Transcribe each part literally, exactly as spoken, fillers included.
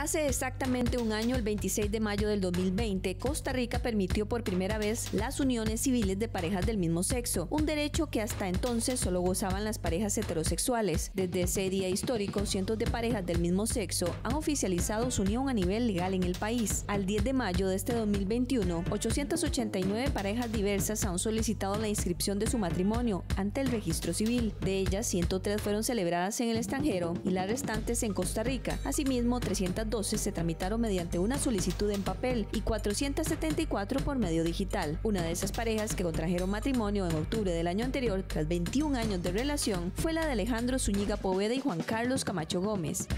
Hace exactamente un año, el veintiséis de mayo del dos mil veinte, Costa Rica permitió por primera vez las uniones civiles de parejas del mismo sexo, un derecho que hasta entonces solo gozaban las parejas heterosexuales. Desde ese día histórico, cientos de parejas del mismo sexo han oficializado su unión a nivel legal en el país. Al diez de mayo de este dos mil veintiuno, ochocientas ochenta y nueve parejas diversas han solicitado la inscripción de su matrimonio ante el registro civil. De ellas, ciento tres fueron celebradas en el extranjero y las restantes en Costa Rica. Asimismo, trescientas doce se tramitaron mediante una solicitud en papel y cuatrocientas setenta y cuatro por medio digital. Una de esas parejas que contrajeron matrimonio en octubre del año anterior, tras veintiún años de relación, fue la de Alejandro Zúñiga Poveda y Juan Carlos Camacho Gómez.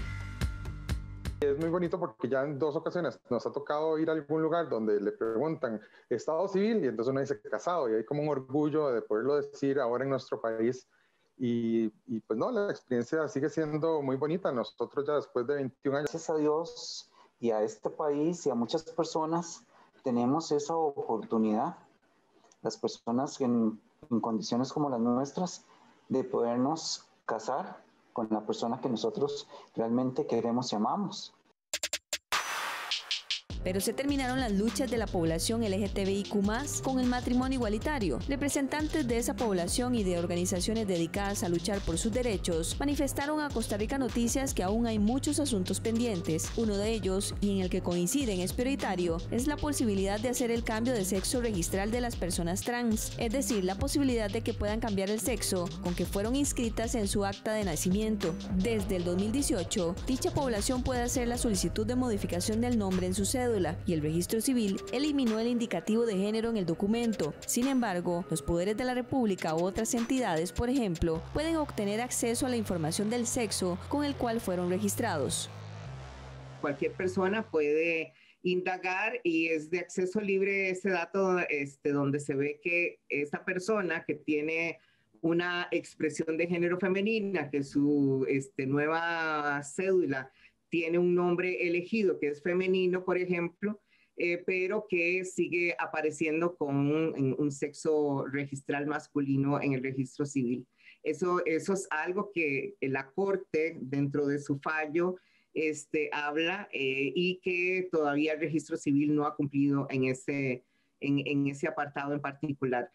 Es muy bonito porque ya en dos ocasiones nos ha tocado ir a algún lugar donde le preguntan estado civil y entonces uno dice casado, y hay como un orgullo de poderlo decir ahora en nuestro país. Y, y pues no, la experiencia sigue siendo muy bonita. Nosotros ya después de veintiún años, gracias a Dios y a este país y a muchas personas, tenemos esa oportunidad, las personas en, en condiciones como las nuestras, de podernos casar con la persona que nosotros realmente queremos y amamos. Pero se terminaron las luchas de la población L G T B I Q más con el matrimonio igualitario. Representantes de esa población y de organizaciones dedicadas a luchar por sus derechos manifestaron a Costa Rica Noticias que aún hay muchos asuntos pendientes. Uno de ellos, y en el que coinciden es prioritario, es la posibilidad de hacer el cambio de sexo registral de las personas trans, es decir, la posibilidad de que puedan cambiar el sexo con que fueron inscritas en su acta de nacimiento. Desde el dos mil dieciocho, dicha población puede hacer la solicitud de modificación del nombre en su cédula, y el registro civil eliminó el indicativo de género en el documento. Sin embargo, los poderes de la República u otras entidades, por ejemplo, pueden obtener acceso a la información del sexo con el cual fueron registrados. Cualquier persona puede indagar y es de acceso libre ese dato, este, donde se ve que esta persona que tiene una expresión de género femenina, que su este, nueva cédula tiene un nombre elegido que es femenino, por ejemplo, eh, pero que sigue apareciendo con un, un sexo registral masculino en el registro civil. Eso, eso es algo que la Corte, dentro de su fallo, este, habla eh, y que todavía el registro civil no ha cumplido en ese, en, en ese apartado en particular.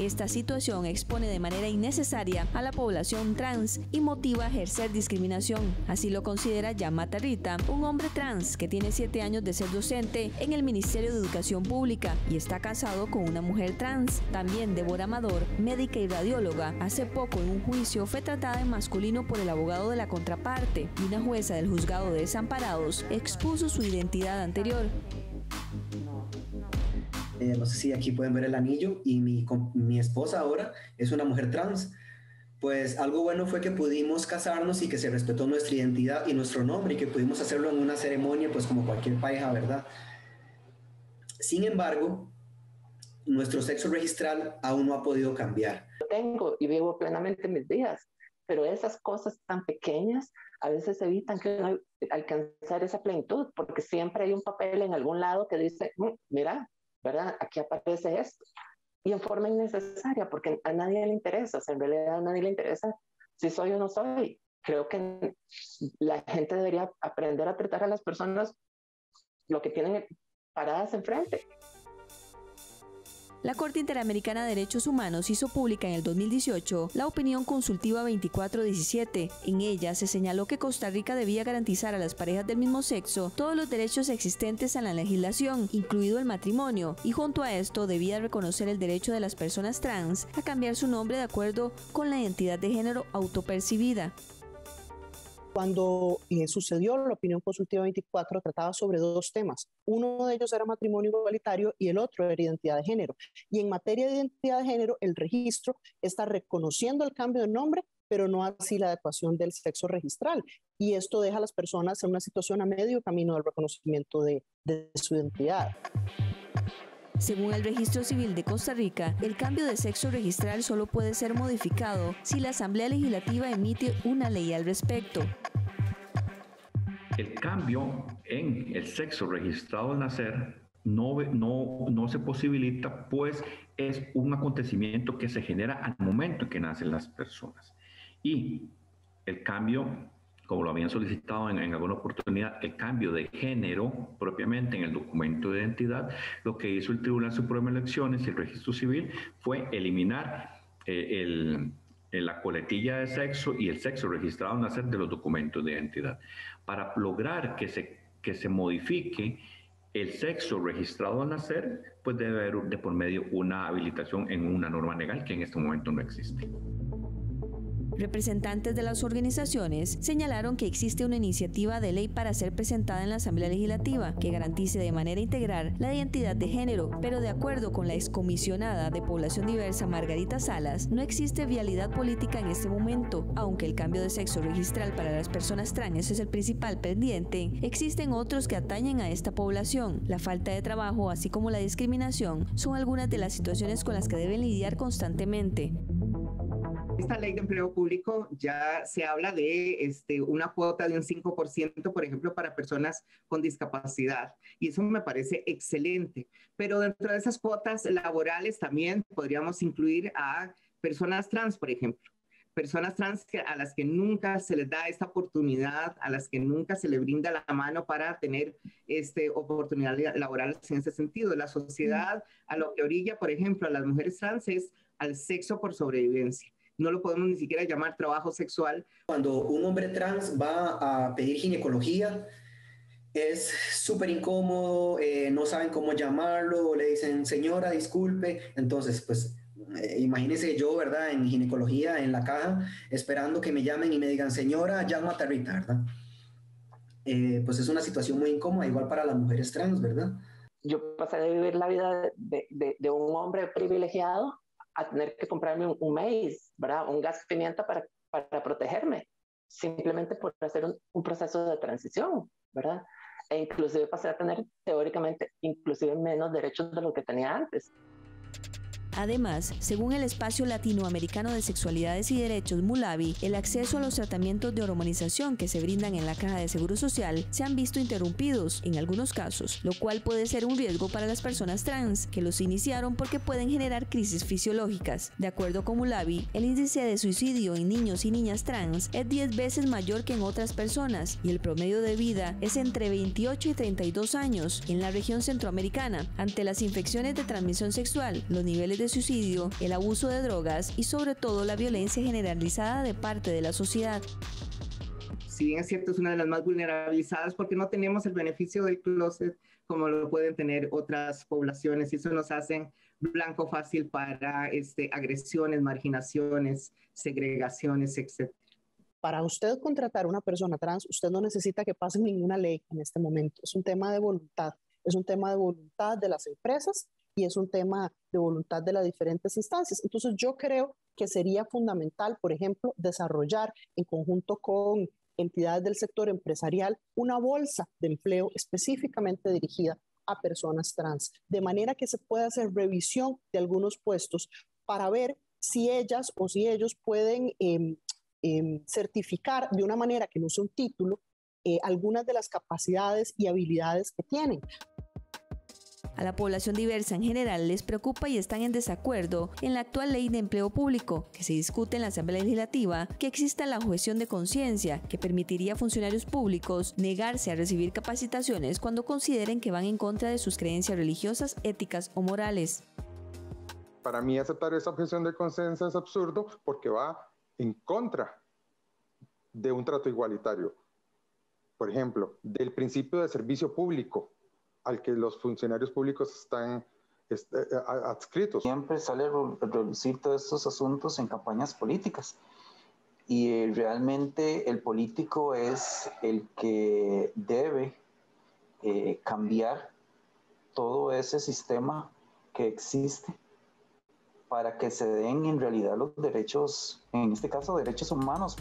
Esta situación expone de manera innecesaria a la población trans y motiva a ejercer discriminación. Así lo considera Yamata Rita, un hombre trans que tiene siete años de ser docente en el Ministerio de Educación Pública y está casado con una mujer trans. También Deborah Amador, médica y radióloga, hace poco en un juicio fue tratada en masculino por el abogado de la contraparte y una jueza del juzgado de desamparados expuso su identidad anterior. Eh, no sé si aquí pueden ver el anillo, y mi, mi esposa ahora es una mujer trans. Pues algo bueno fue que pudimos casarnos y que se respetó nuestra identidad y nuestro nombre, y que pudimos hacerlo en una ceremonia pues como cualquier pareja, ¿verdad? Sin embargo, nuestro sexo registral aún no ha podido cambiar. Tengo y vivo plenamente mis días, pero esas cosas tan pequeñas a veces evitan que uno alcanzar esa plenitud, porque siempre hay un papel en algún lado que dice, mira, ¿verdad? Aquí aparece esto, y en forma innecesaria, porque a nadie le interesa, o sea, en realidad a nadie le interesa si soy o no soy. Creo que la gente debería aprender a tratar a las personas lo que tienen paradas enfrente. La Corte Interamericana de Derechos Humanos hizo pública en el dos mil dieciocho la opinión consultiva veinticuatro diecisiete. En ella se señaló que Costa Rica debía garantizar a las parejas del mismo sexo todos los derechos existentes en la legislación, incluido el matrimonio, y junto a esto debía reconocer el derecho de las personas trans a cambiar su nombre de acuerdo con la identidad de género autopercibida. Cuando eh, sucedió la opinión consultiva veinticuatro, trataba sobre dos temas. Uno de ellos era matrimonio igualitario y el otro era identidad de género. Y en materia de identidad de género, el registro está reconociendo el cambio de nombre, pero no así la adecuación del sexo registral. Y esto deja a las personas en una situación a medio camino del reconocimiento de, de su identidad. Según el Registro Civil de Costa Rica, el cambio de sexo registral solo puede ser modificado si la Asamblea Legislativa emite una ley al respecto. El cambio en el sexo registrado al nacer no, no, no se posibilita, pues es un acontecimiento que se genera al momento en que nacen las personas. Y el cambio como lo habían solicitado en, en alguna oportunidad, el cambio de género propiamente en el documento de identidad, lo que hizo el Tribunal Supremo de Elecciones y el Registro Civil fue eliminar eh, el... la coletilla de sexo y el sexo registrado al nacer de los documentos de identidad. Para lograr que se, que se modifique el sexo registrado al nacer, pues debe haber de por medio una habilitación en una norma legal que en este momento no existe. Representantes de las organizaciones señalaron que existe una iniciativa de ley para ser presentada en la Asamblea Legislativa que garantice de manera integral la identidad de género, pero de acuerdo con la excomisionada de Población Diversa Margarita Salas, no existe vialidad política en este momento. Aunque el cambio de sexo registral para las personas trans es el principal pendiente, existen otros que atañen a esta población. La falta de trabajo, así como la discriminación, son algunas de las situaciones con las que deben lidiar constantemente. Esta ley de empleo público ya se habla de este, una cuota de un cinco por ciento, por ejemplo, para personas con discapacidad, y eso me parece excelente. Pero dentro de esas cuotas laborales también podríamos incluir a personas trans, por ejemplo. Personas trans que, a las que nunca se les da esta oportunidad, a las que nunca se les brinda la mano para tener este, oportunidades laborales en ese sentido. La sociedad a lo que orilla, por ejemplo, a las mujeres trans es al sexo por sobrevivencia. No lo podemos ni siquiera llamar trabajo sexual. Cuando un hombre trans va a pedir ginecología, es súper incómodo, eh, no saben cómo llamarlo, le dicen, señora, disculpe. Entonces, pues, eh, imagínense yo, ¿verdad?, en ginecología, en la caja, esperando que me llamen y me digan, señora, Yamata Rita, ¿verdad? Eh, pues es una situación muy incómoda, igual para las mujeres trans, ¿verdad? Yo pasé de vivir la vida de, de, de un hombre privilegiado a tener que comprarme un, un maíz, ¿verdad?, un gas pimienta para, para protegerme, simplemente por hacer un, un proceso de transición, ¿verdad? E inclusive pasé a tener teóricamente inclusive menos derechos de lo que tenía antes. Además, según el Espacio Latinoamericano de Sexualidades y Derechos, Mulabi, el acceso a los tratamientos de hormonización que se brindan en la Caja de Seguro Social se han visto interrumpidos en algunos casos, lo cual puede ser un riesgo para las personas trans que los iniciaron porque pueden generar crisis fisiológicas. De acuerdo con Mulabi, el índice de suicidio en niños y niñas trans es diez veces mayor que en otras personas y el promedio de vida es entre veintiocho y treinta y dos años en la región centroamericana. Ante las infecciones de transmisión sexual, los niveles de El suicidio, el abuso de drogas y sobre todo la violencia generalizada de parte de la sociedad. Si bien es cierto, es una de las más vulnerabilizadas porque no tenemos el beneficio del closet como lo pueden tener otras poblaciones, y eso nos hace blanco fácil para este, agresiones, marginaciones, segregaciones, etcétera. Para usted contratar a una persona trans, usted no necesita que pase ninguna ley en este momento. Es un tema de voluntad, es un tema de voluntad de las empresas y es un tema de voluntad de las diferentes instancias. Entonces yo creo que sería fundamental, por ejemplo, desarrollar en conjunto con entidades del sector empresarial una bolsa de empleo específicamente dirigida a personas trans, de manera que se pueda hacer revisión de algunos puestos para ver si ellas o si ellos pueden eh, eh, certificar de una manera que no sea un título eh, algunas de las capacidades y habilidades que tienen. A la población diversa en general les preocupa y están en desacuerdo en la actual ley de empleo público que se discute en la Asamblea Legislativa, que exista la objeción de conciencia que permitiría a funcionarios públicos negarse a recibir capacitaciones cuando consideren que van en contra de sus creencias religiosas, éticas o morales. Para mí aceptar esa objeción de conciencia es absurdo porque va en contra de un trato igualitario. Por ejemplo, del principio de servicio público al que los funcionarios públicos están adscritos. Siempre sale a relucir todos estos asuntos en campañas políticas y eh, realmente el político es el que debe eh, cambiar todo ese sistema que existe para que se den en realidad los derechos, en este caso derechos humanos.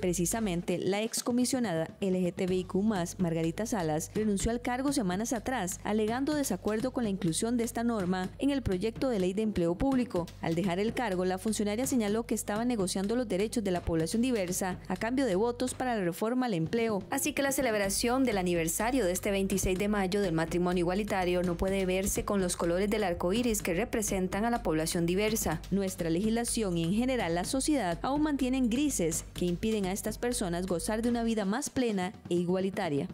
Precisamente, la excomisionada L G T B I Q más, Margarita Salas, renunció al cargo semanas atrás, alegando desacuerdo con la inclusión de esta norma en el proyecto de ley de empleo público. Al dejar el cargo, la funcionaria señaló que estaba negociando los derechos de la población diversa a cambio de votos para la reforma al empleo. Así que la celebración del aniversario de este veintiséis de mayo del matrimonio igualitario no puede verse con los colores del arco iris que representan a la población diversa. Nuestra legislación y en general la sociedad aún mantienen grises que impiden a estas personas gozar de una vida más plena e igualitaria.